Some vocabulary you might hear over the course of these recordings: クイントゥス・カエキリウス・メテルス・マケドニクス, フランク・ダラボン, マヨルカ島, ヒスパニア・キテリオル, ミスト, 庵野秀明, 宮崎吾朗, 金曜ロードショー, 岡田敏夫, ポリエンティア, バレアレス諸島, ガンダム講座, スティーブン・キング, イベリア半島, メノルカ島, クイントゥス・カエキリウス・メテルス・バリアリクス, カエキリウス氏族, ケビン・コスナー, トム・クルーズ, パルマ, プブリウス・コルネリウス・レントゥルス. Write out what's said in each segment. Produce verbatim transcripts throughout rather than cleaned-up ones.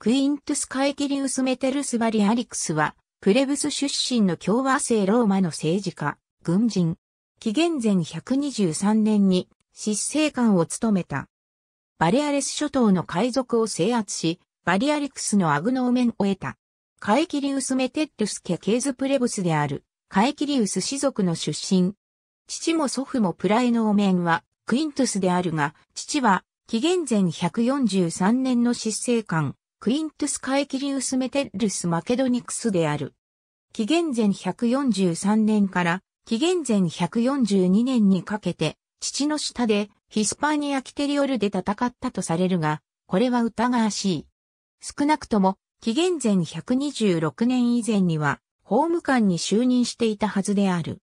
クイントゥス・カエキリウス・メテルス・バリアリクスは、プレブス出身の共和政ローマの政治家、軍人。紀元前ひゃくにじゅうさんねんに執政官を務めた。バレアレス諸島の海賊を制圧し、バリアリクスのアグノーメンを得た。カエキリウス・メテッルス家系図プレブスである、カエキリウス氏族の出身。父も祖父もプラエノーメンは、クイントゥスであるが、父は、紀元前ひゃくよんじゅうさんねんの執政官。クイントゥス・カエキリウス・メテルス・マケドニクスである。紀元前ひゃくよんじゅうさんねんから紀元前ひゃくよんじゅうにねんにかけて、父の下でヒスパーニア・キテリオルで戦ったとされるが、これは疑わしい。少なくとも、紀元前ひゃくにじゅうろくねん以前には、法務官に就任していたはずである。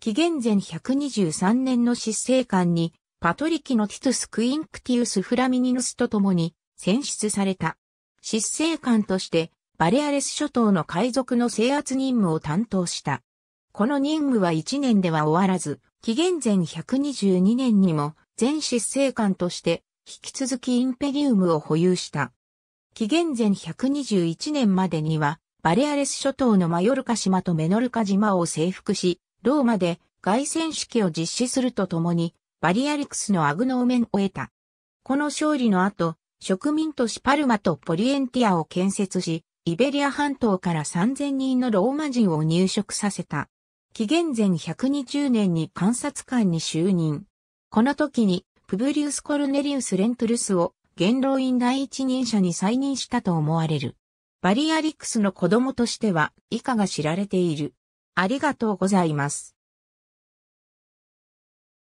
紀元前ひゃくにじゅうさんねんの執政官に、パトリキのティトゥス・クインクティウス・フラミニヌスと共に選出された。執政官として、バレアレス諸島の海賊の制圧任務を担当した。この任務はいちねんでは終わらず、紀元前ひゃくにじゅうにねんにも、前執政官として、引き続きインペリウムを保有した。紀元前ひゃくにじゅういちねんまでには、バレアレス諸島のマヨルカ島とメノルカ島を征服し、ローマで凱旋式を実施するとともに、バリアリクスのアグノーメンを得た。この勝利の後、植民都市パルマとポリエンティアを建設し、イベリア半島からさんぜんにんのローマ人を入植させた。紀元前ひゃくにじゅうねんに監察官に就任。この時に、プブリウス・コルネリウス・レントゥルスを元老院第一人者に再任したと思われる。バリアリクスの子供としては以下が知られている。ありがとうございます。